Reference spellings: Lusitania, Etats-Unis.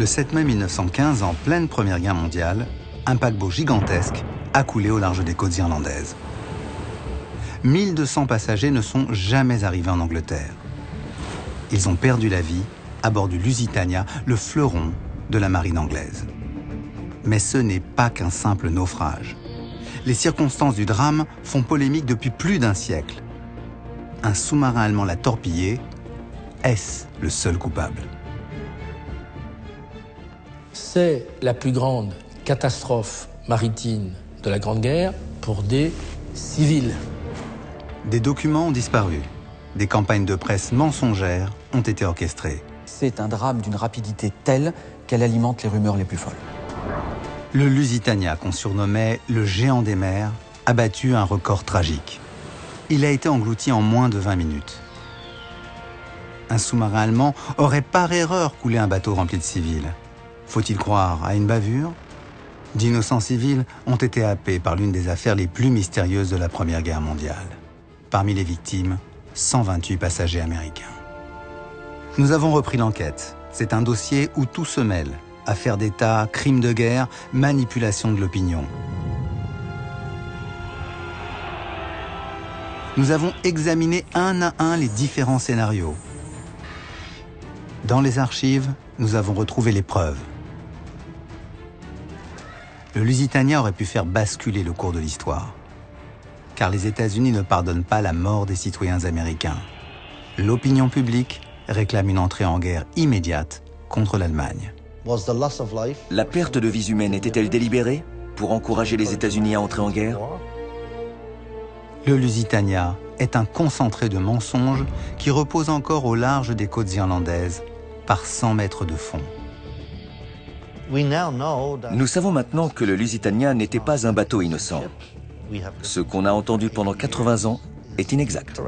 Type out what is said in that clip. Le 7 mai 1915, en pleine Première Guerre mondiale, un paquebot gigantesque a coulé au large des côtes irlandaises. 1200 passagers ne sont jamais arrivés en Angleterre. Ils ont perdu la vie à bord du Lusitania, le fleuron de la marine anglaise. Mais ce n'est pas qu'un simple naufrage. Les circonstances du drame font polémique depuis plus d'un siècle. Un sous-marin allemand l'a torpillé. Est-ce le seul coupable? C'est la plus grande catastrophe maritime de la Grande Guerre pour des civils. Des documents ont disparu. Des campagnes de presse mensongères ont été orchestrées. C'est un drame d'une rapidité telle qu'elle alimente les rumeurs les plus folles. Le Lusitania, qu'on surnommait le géant des mers, a battu un record tragique. Il a été englouti en moins de 20 minutes. Un sous-marin allemand aurait par erreur coulé un bateau rempli de civils. Faut-il croire à une bavure? D'innocents civils ont été happés par l'une des affaires les plus mystérieuses de la Première Guerre mondiale. Parmi les victimes, 128 passagers américains. Nous avons repris l'enquête. C'est un dossier où tout se mêle. Affaires d'État, crimes de guerre, manipulation de l'opinion. Nous avons examiné un à un les différents scénarios. Dans les archives, nous avons retrouvé les preuves. Le Lusitania aurait pu faire basculer le cours de l'histoire. Car les États-Unis ne pardonnent pas la mort des citoyens américains. L'opinion publique réclame une entrée en guerre immédiate contre l'Allemagne. La perte de vies humaines était-elle délibérée pour encourager les États-Unis à entrer en guerre? Le Lusitania est un concentré de mensonges qui repose encore au large des côtes irlandaises, par 100 mètres de fond. Nous savons maintenant que le Lusitania n'était pas un bateau innocent. Ce qu'on a entendu pendant 80 ans est inexact.